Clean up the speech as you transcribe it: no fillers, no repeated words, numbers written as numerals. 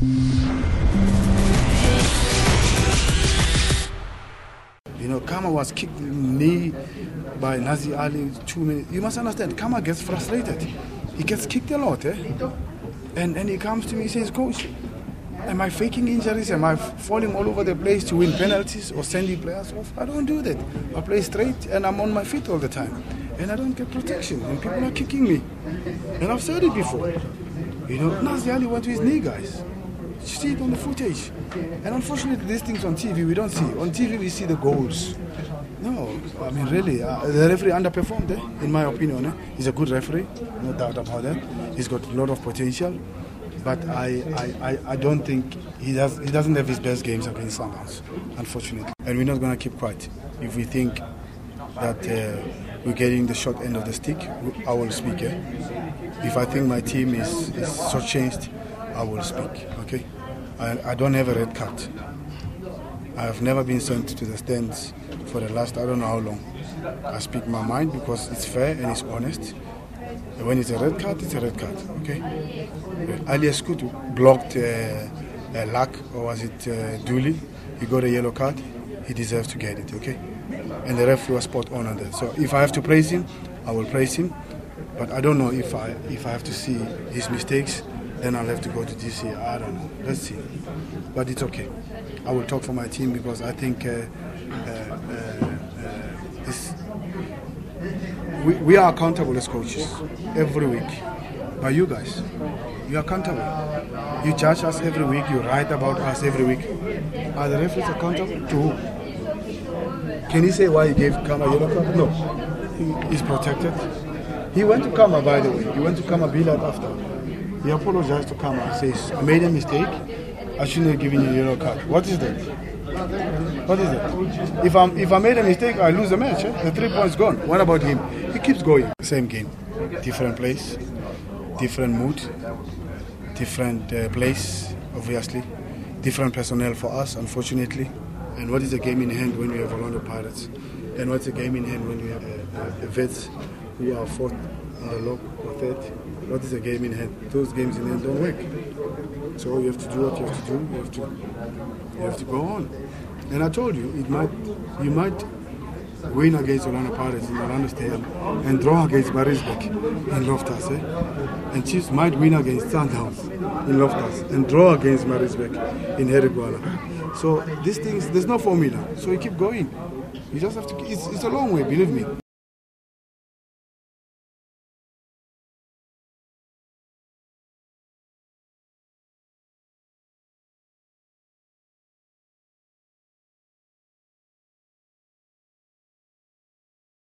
You know, Khama was kicked in the knee by Nazi Ali 2 minutes. You must understand, Khama gets frustrated. He gets kicked a lot, eh? And he comes to me and says, Coach, am I faking injuries? Am I falling all over the place to win penalties or sending players off? I don't do that. I play straight and I'm on my feet all the time. And I don't get protection and people are kicking me. And I've said it before. You know, Nazi Ali went to his knee, guys. You see it on the footage. And unfortunately, these things on TV we don't see. On TV we see the goals. No, I mean really, the referee underperformed, in my opinion. He's a good referee, no doubt about that. He's got a lot of potential, but I don't think he doesn't have his best games against Sundowns, unfortunately. And we're not going to keep quiet. If we think that we're getting the short end of the stick, I will speak. If I think my team is shortchanged, I will speak. Okay, I don't have a red card. I have never been sent to the stands for the last, I don't know how long. I speak my mind because it's fair and it's honest. And when it's a red card, it's a red card, okay? Ali Eskutu blocked Lack, or was it Dooley? He got a yellow card, he deserves to get it, okay? And the referee was spot on that. So if I have to praise him, I will praise him. But I don't know if I have to see his mistakes, then I'll have to go to DC. I don't know. Let's see. But it's okay. I will talk for my team because I think we are accountable as coaches every week. By you guys, you are accountable. You judge us every week. You write about us every week. Are the referees accountable to who? Can he say why he gave Khama yellow card? No, he's protected. He went to Khama, by the way. He went to Khama Billiat after. He apologized to Khama. Says I made a mistake. I shouldn't have given you a yellow card. What is that? What is that? If I made a mistake, I lose the match. The 3 points gone. What about him? He keeps going. Same game, different place, different mood, different place, obviously, different personnel for us, unfortunately. And what is the game in hand when you have Orlando Pirates? And what's the game in hand when you have the Vets who are fourth on the log or third? What is the game in hand? Those games in hand don't work. So you have to do what you have to do. You have to go on. And I told you, you might win against Orlando Pirates in Orlando Stadium and draw against Marisbek in Loftus, and Chiefs might win against Sundowns in Loftus and draw against Marisbek in Heriguala. So these things, there's no formula. So you keep going. You just have to. It's a long way, believe me.